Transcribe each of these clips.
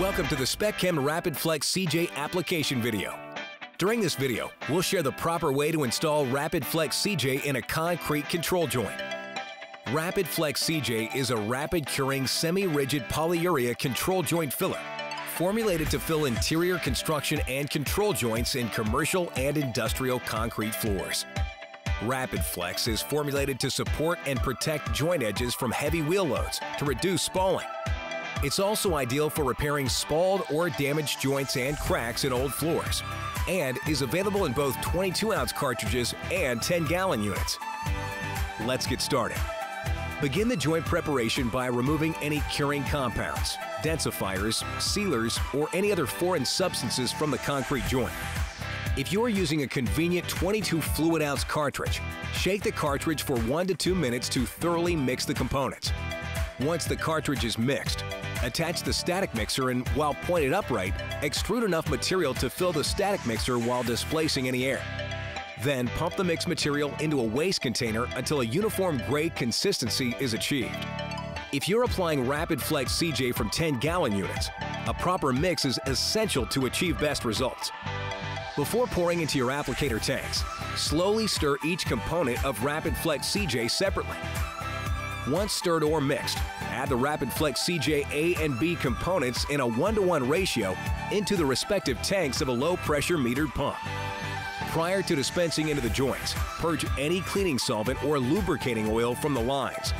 Welcome to the SpecChem Rapid Flex CJ application video. During this video, we'll share the proper way to install Rapid Flex CJ in a concrete control joint. Rapid Flex CJ is a rapid curing semi-rigid polyurea control joint filler, formulated to fill interior construction and control joints in commercial and industrial concrete floors. Rapid Flex is formulated to support and protect joint edges from heavy wheel loads to reduce spalling. It's also ideal for repairing spalled or damaged joints and cracks in old floors, and is available in both 22-ounce cartridges and 10-gallon units. Let's get started. Begin the joint preparation by removing any curing compounds, densifiers, sealers, or any other foreign substances from the concrete joint. If you're using a convenient 22 fluid ounce cartridge, shake the cartridge for 1 to 2 minutes to thoroughly mix the components. Once the cartridge is mixed, attach the static mixer and, while pointed upright, extrude enough material to fill the static mixer while displacing any air. Then pump the mixed material into a waste container until a uniform grade consistency is achieved. If you're applying Rapid Flex CJ from 10-gallon units, a proper mix is essential to achieve best results. Before pouring into your applicator tanks, slowly stir each component of Rapid Flex CJ separately. Once stirred or mixed, add the Rapid Flex CJ A and B components in a 1-to-1 ratio into the respective tanks of a low-pressure metered pump. Prior to dispensing into the joints, purge any cleaning solvent or lubricating oil from the lines.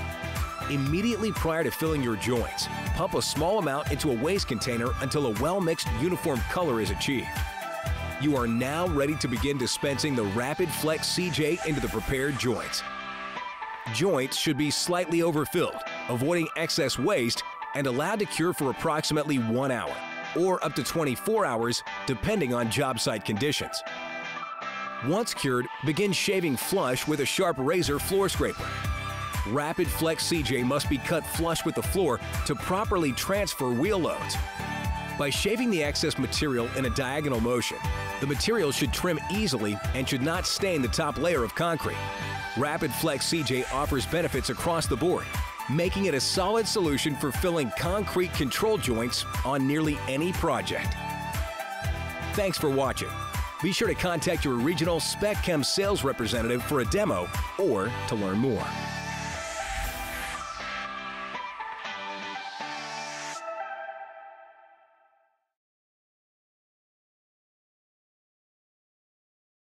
Immediately prior to filling your joints, pump a small amount into a waste container until a well-mixed uniform color is achieved. You are now ready to begin dispensing the Rapid Flex CJ into the prepared joints. Joints should be slightly overfilled, avoiding excess waste, and allowed to cure for approximately 1 hour, or up to 24 hours, depending on job site conditions. Once cured, begin shaving flush with a sharp razor floor scraper. Rapid Flex CJ must be cut flush with the floor to properly transfer wheel loads. By shaving the excess material in a diagonal motion, the material should trim easily and should not stain the top layer of concrete. Rapid Flex CJ offers benefits across the board, making it a solid solution for filling concrete control joints on nearly any project. Thanks for watching. Be sure to contact your regional SpecChem sales representative for a demo or to learn more.